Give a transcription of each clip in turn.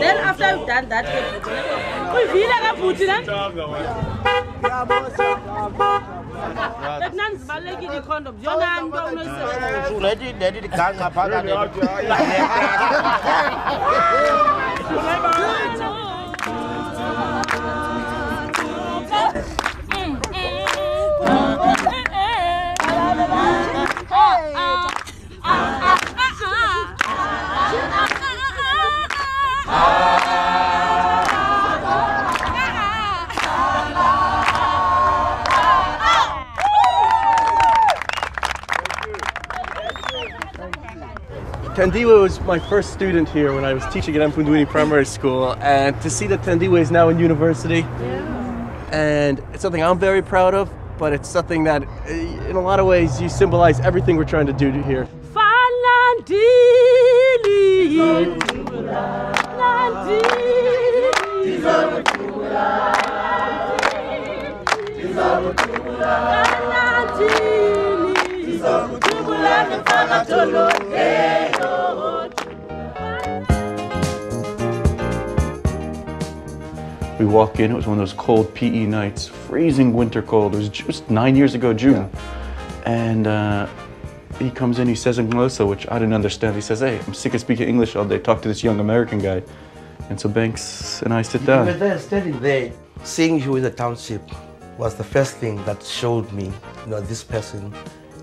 Then after you've done that, we feel like a Tendiwe was my first student here when I was teaching at Mpunduini Primary School, and to see that Tendiwe is now in university, and it's something I'm very proud of, but it's something that, in a lot of ways, you symbolize everything we're trying to do here. We walk in, it was one of those cold PE nights, freezing winter cold. It was just 9 years ago, June. Yeah. And he comes in, he says in Ngeza, which I didn't understand. He says, hey, I'm sick of speaking English all day. Talk to this young American guy. And so Banks and I sit down. We were there, standing there, seeing you in the township was the first thing that showed me, you know, this person,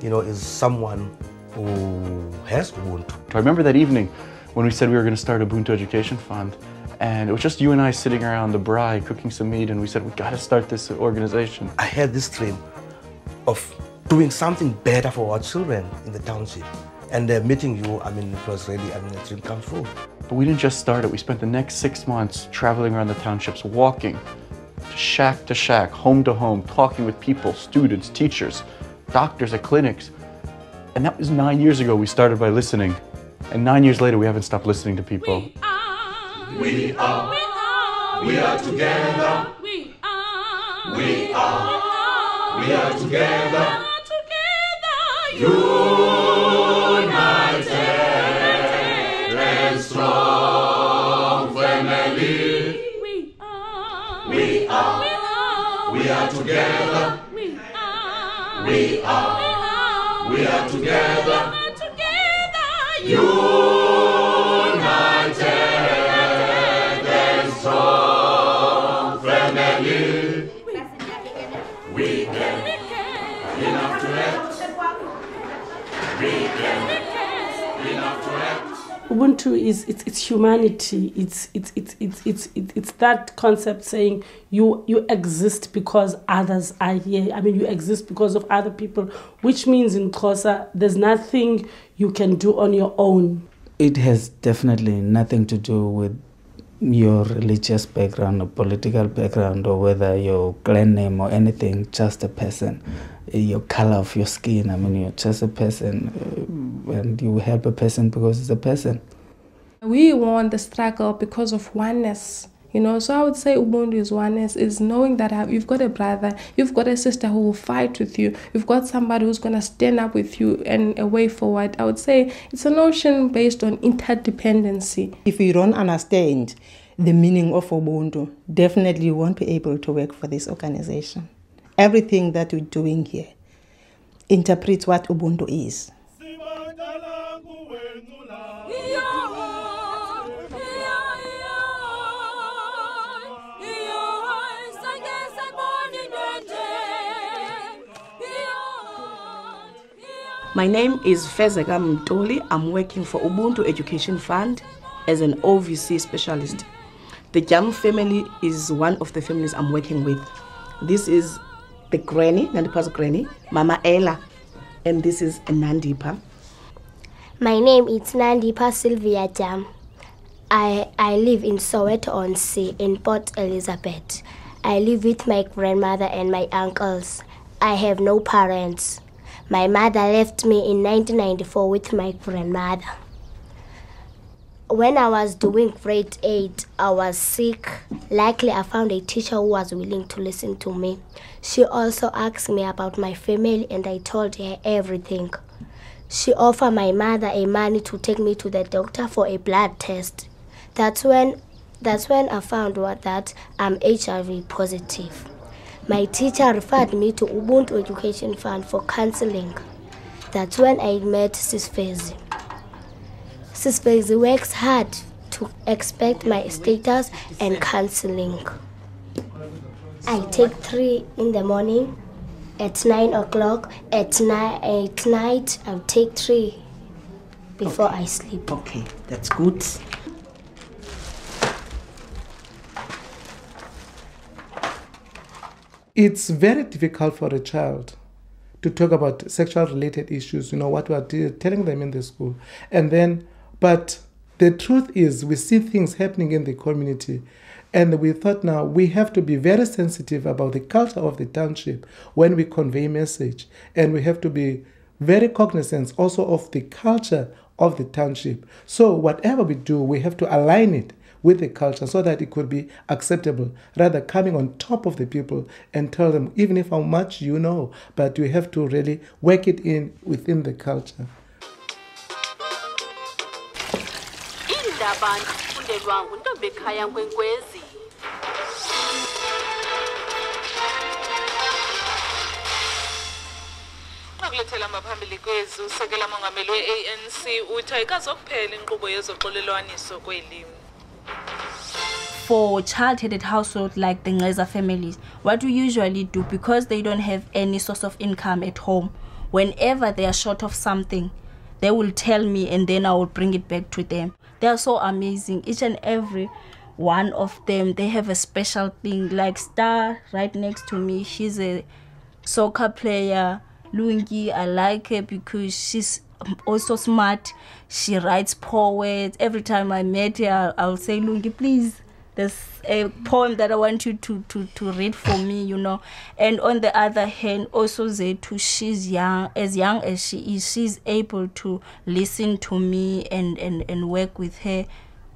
you know, is someone who has Ubuntu. I remember that evening when we said we were going to start Ubuntu Education Fund. And it was just you and I sitting around the braai cooking some meat, and we said, we got to start this organization. I had this dream of doing something better for our children in the township. And meeting you, I mean, it was really, I mean, a dream come true. But we didn't just start it. We spent the next 6 months traveling around the townships, walking to shack, home to home, talking with people, students, teachers, doctors at clinics. And that was 9 years ago we started by listening. And 9 years later, we haven't stopped listening to people. We are together. We are together. United and strong family. We are together. We are together. Ubuntu is it's humanity. It's that concept saying you exist because others are here. I mean, you exist because of other people, which means in Xhosa there's nothing you can do on your own. It has definitely nothing to do with your religious background or political background or whether your clan name or anything. Just a person, your color of your skin. I mean, you're just a person, and you help a person because it's a person. We won the struggle because of oneness, you know. So I would say Ubuntu is oneness, is knowing that you've got a brother, you've got a sister who will fight with you, you've got somebody who's going to stand up with you and a way forward. I would say it's a notion based on interdependency. If you don't understand the meaning of Ubuntu, definitely you won't be able to work for this organization. Everything that you're doing here interprets what Ubuntu is. My name is Fezegam Mtoli. I'm working for Ubuntu Education Fund as an OVC specialist. The Jam family is one of the families I'm working with. This is the granny, Nandipa's granny, Mama Ella, and this is Nandipa. My name is Nandipa Sylvia Jam. I live in Soweto-on-Sea in Port Elizabeth. I live with my grandmother and my uncles. I have no parents. My mother left me in 1994 with my grandmother. When I was doing grade 8, I was sick. Luckily, I found a teacher who was willing to listen to me. She also asked me about my family, and I told her everything. She offered my mother a money to take me to the doctor for a blood test. That's when I found out that I'm HIV positive. My teacher referred me to Ubuntu Education Fund for counseling. That's when I met Sis Fezi. Sis Fezi works hard to expect my status and counseling. I take 3 in the morning, at 9 o'clock, at night I'll take 3 before I sleep. Okay, that's good. It's very difficult for a child to talk about sexual-related issues, you know, what we are telling them in the school. But the truth is we see things happening in the community, and we thought now we have to be very sensitive about the culture of the township when we convey message, and we have to be very cognizant also of the culture of the township. So whatever we do, we have to align it with the culture so that it could be acceptable, rather coming on top of the people and tell them, even if how much you know, but you have to really work it in within the culture. For child-headed households like the Ngeza families, what we usually do, because they don't have any source of income at home, whenever they are short of something, they will tell me and then I will bring it back to them. They are so amazing. Each and every one of them, they have a special thing. Like Star right next to me, she's a soccer player. Lungi, I like her because she's also smart. She writes poems. Every time I met her, I'll say, Lungi, please, there's a poem that I want you to read for me, you know. And on the other hand, also Zetu, she's young as she is, she's able to listen to me and work with her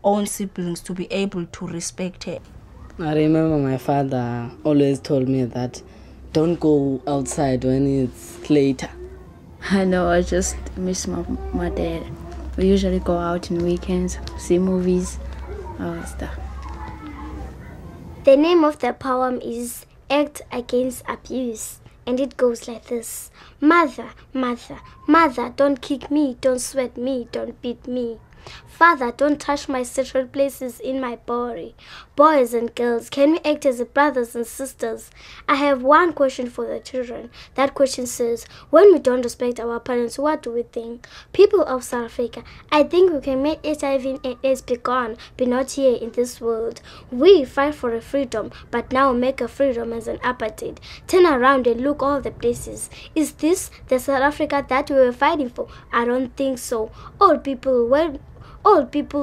own siblings to be able to respect her. I remember my father always told me that don't go outside when it's later. I know, I just miss my dad. We usually go out on weekends, see movies, all stuff. The name of the poem is Act Against Abuse, and it goes like this. Mother, mother, mother, don't kick me, don't sweat me, don't beat me. Father, don't touch my sexual places in my body. Boys and girls, can we act as brothers and sisters? I have one question for the children. That question says, when we don't respect our parents, what do we think? People of South Africa, I think we can make HIV and AIDS be gone, be not here in this world. We fight for a freedom, but now make a freedom as an apartheid. Turn around and look all the places. Is this the South Africa that we were fighting for? I don't think so. Old people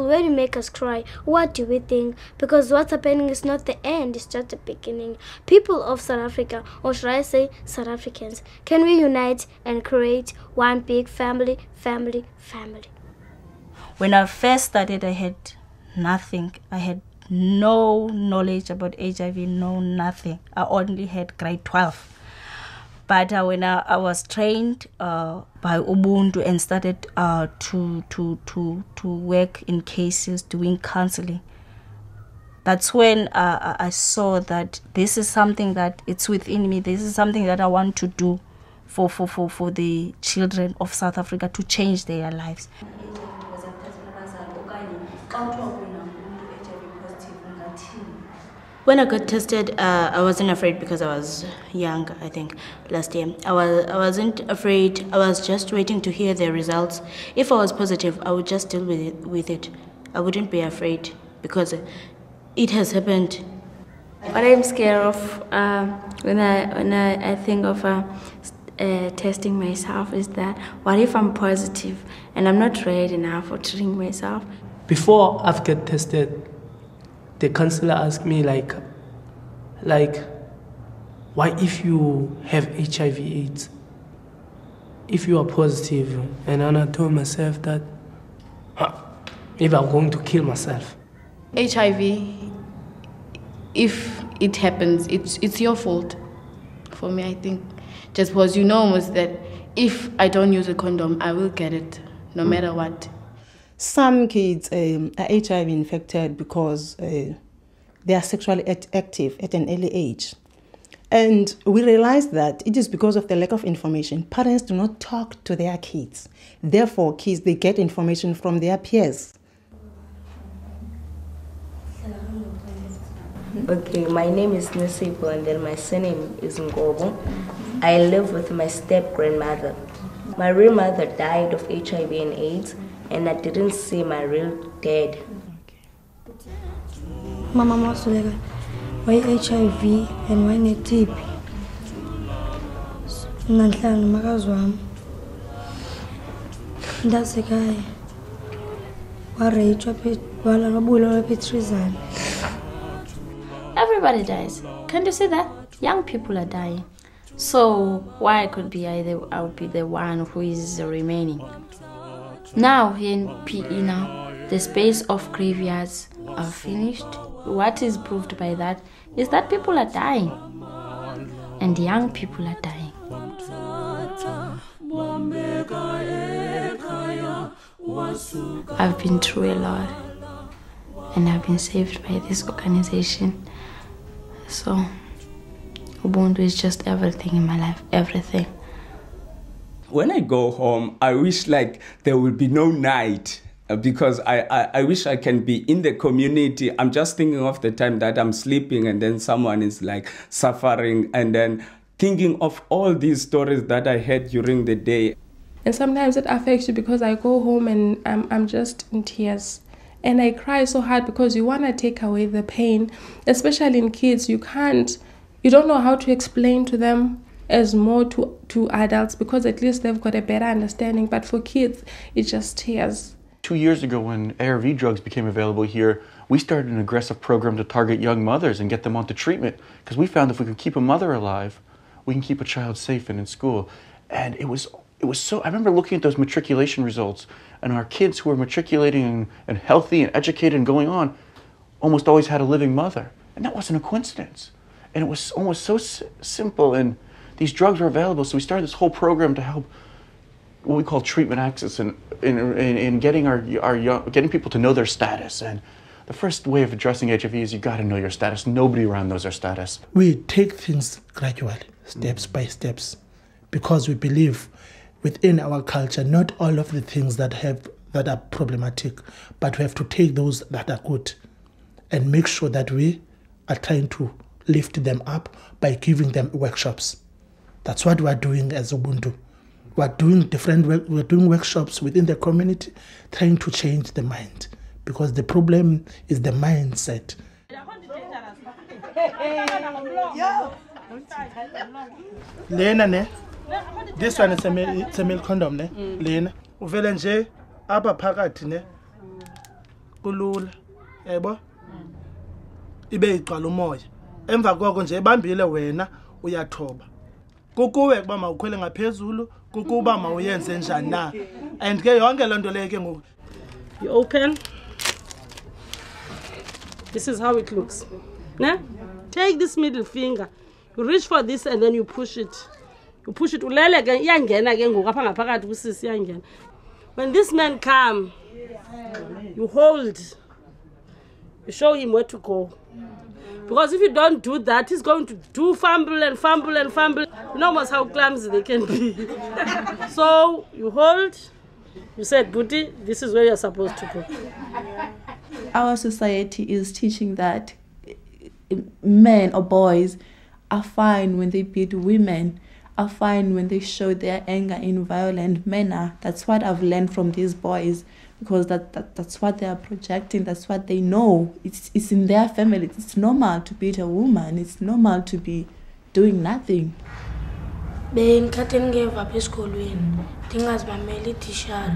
really make us cry. What do we think? Because what's happening is not the end, it's just the beginning. People of South Africa, or should I say South Africans, can we unite and create one big family? When I first started, I had nothing. I had no knowledge about HIV, no nothing. I only had grade 12. But when I was trained by Ubuntu and started to work in cases, doing counseling, that's when I saw that this is something that it's within me. This is something that I want to do for the children of South Africa to change their lives. When I got tested, I wasn't afraid because I was young, I think, last year. I wasn't afraid, I was just waiting to hear the results. If I was positive, I would just deal with it. I wouldn't be afraid because it has happened. What I'm scared of when I think of testing myself is that, what if I'm positive and I'm not ready enough for treating myself? Before I've got tested, the counselor asked me, like, Why, if you have HIV/AIDS, if you are positive, and I told myself that, if I'm going to kill myself. HIV, if it happens, it's your fault. For me, I think, just because you know was that if I don't use a condom, I will get it, no matter what. Some kids are HIV infected because they are sexually active at an early age. And we realize that it is because of the lack of information. Parents do not talk to their kids. Therefore, kids, they get information from their peers. Okay, my name is Nesipho and then my surname is Ngobo. I live with my step-grandmother. My real mother died of HIV and AIDS, and I didn't see my real dad. My mama was like, why HIV and why not TB? That's the guy. Everybody dies. Can't you see that? Young people are dying. So why could be I would be the one who is remaining? Now here in PE now, the space of graveyards are finished. What is proved by that is that people are dying, and young people are dying. I've been through a lot, and I've been saved by this organization. So Ubuntu is just everything in my life, everything. When I go home, I wish like there will be no night, because I wish I can be in the community. I'm just thinking of the time that I'm sleeping and then someone is like suffering, and then thinking of all these stories that I heard during the day. And sometimes it affects you because I go home and I'm just in tears. And I cry so hard because you want to take away the pain, especially in kids. You don't know how to explain to them as more to adults, because at least they've got a better understanding, but for kids, it's just tears. 2 years ago, when ARV drugs became available here, we started an aggressive program to target young mothers and get them onto treatment, because we found if we could keep a mother alive, we can keep a child safe and in school. And it was so, I remember looking at those matriculation results, and our kids who were matriculating and healthy and educated and going on almost always had a living mother, and that wasn't a coincidence. And it was almost so simple, and these drugs were available, so we started this whole program to help what we call treatment access and in getting getting people to know their status. And the first way of addressing HIV is you got to know your status. Nobody around knows their status. We take things gradually, steps by steps, because we believe within our culture, not all of the things that are problematic, but we have to take those that are good and make sure that we are trying to lift them up by giving them workshops. That's what we're doing as Ubuntu. We're doing workshops within the community, trying to change the mind, because the problem is the mindset. Lena, this one is a male condom, ne? Lena, uvelenge aba phakathi ne kulula, yebo? Ibe igcwala umoya. Emva kwakho nje ibambile wena uyathoba. Kukuwe kuba mawukhwele ngaphezulu, kukuba mawuyenze njani na. And ke yonke lonto leke ngoku. You open. This is how it looks. Ne? Take this middle finger. You reach for this and then you push it. You push it ulele ke iyangena ke ngoku apha ngaphakathi kusisi iyangena. When this man come, you hold. You show him where to go. Because if you don't do that, he's going to fumble and fumble and fumble. You know almost how clumsy they can be. So you hold, you said, booty, this is where you're supposed to go. Our society is teaching that men or boys are fine when they beat women, are fine when they show their anger in violent manner. That's what I've learned from these boys. Because that's what they are projecting, that's what they know. It's in their family, it's normal to beat a woman, it's normal to be doing nothing. They gave up school win. Things as my teacher,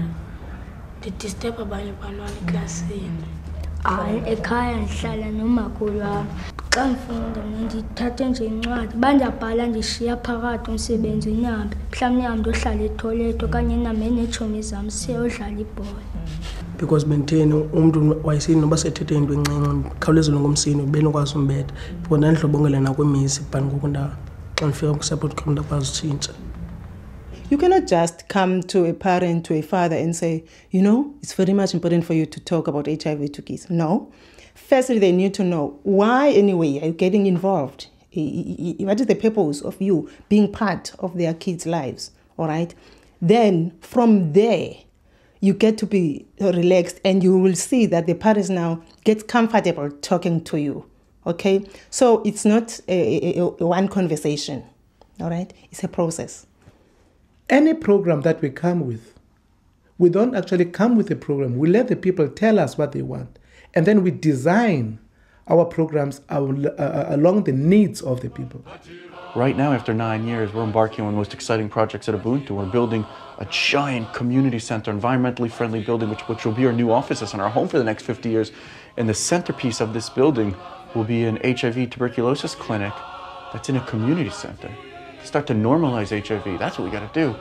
they disturb about class. ekhaya ndihlala nomakhulu wami. Xa ngifunda ngithathe nje incwadi bandabhala ndishiya phakathi umsebenzi nami. Mhlawumbe ngihambe ohlala etoilet okanye nami netshomi zami siyodlala ibhola. Because maintain umuntu wayisini noba sethethe into encinci khawulezwe ngomsini benokwazi umbetha. Bona ndlobongela nakwemisi but ngokunda xa ngifika ku support community akwazi utshintsha. You cannot just come to a parent, to a father and say, you know, it's very much important for you to talk about HIV to kids. No. Firstly, they need to know why anyway are you getting involved? What is the purpose of you being part of their kids' lives? All right. Then from there, you get to be relaxed and you will see that the parents now get comfortable talking to you. Okay. So it's not a one conversation. All right. It's a process. Any program that we come with, we don't actually come with a program. We let the people tell us what they want. And then we design our programs along the needs of the people. Right now, after 9 years, we're embarking on the most exciting projects at Ubuntu. We're building a giant community center, environmentally friendly building, which will be our new offices and our home for the next 50 years. And the centerpiece of this building will be an HIV tuberculosis clinic that's in a community center. Start to normalize HIV. That's what we got to do.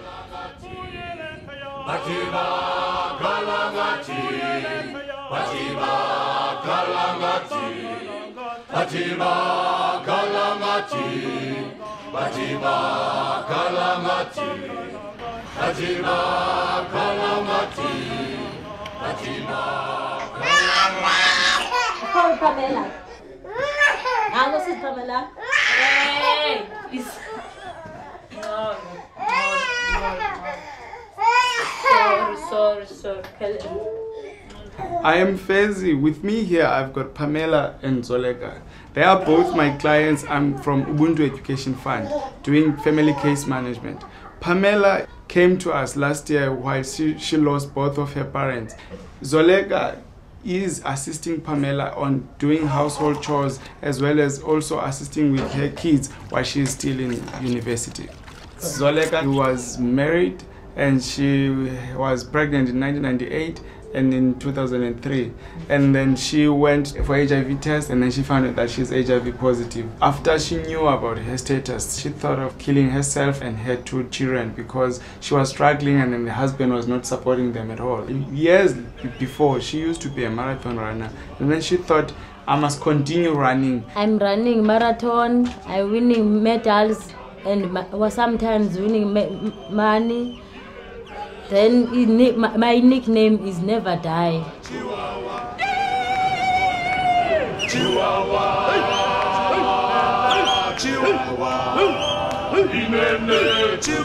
I am Fezi. With me here, I've got Pamela and Zoleka. They are both my clients. I'm from Ubuntu Education Fund, doing family case management. Pamela came to us last year while she lost both of her parents. Zoleka is assisting Pamela on doing household chores as well as also assisting with her kids while she is still in university. Zoleka was married and she was pregnant in 1998 and in 2003. And then she went for HIV test and then she found out that she's HIV positive. After she knew about her status, she thought of killing herself and her two children because she was struggling and then the husband was not supporting them at all. Years before, she used to be a marathon runner and then she thought, I must continue running. I'm running marathon, I'm winning medals and sometimes winning money. Then my nickname is Never Die. Chihuahua. Chihuahua. Chihuahua. Chihuahua. Chihuahua. Chihuahua. Chihuahua. Chihuahua. Chihuahua.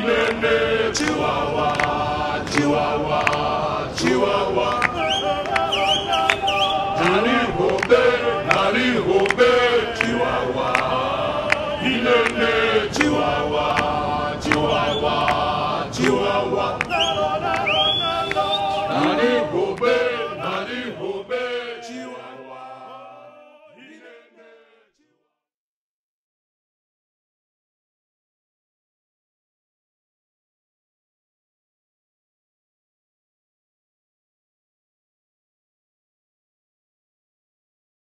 Chihuahua. Chihuahua. Chihuahua, Chihuahua, Chihuahua.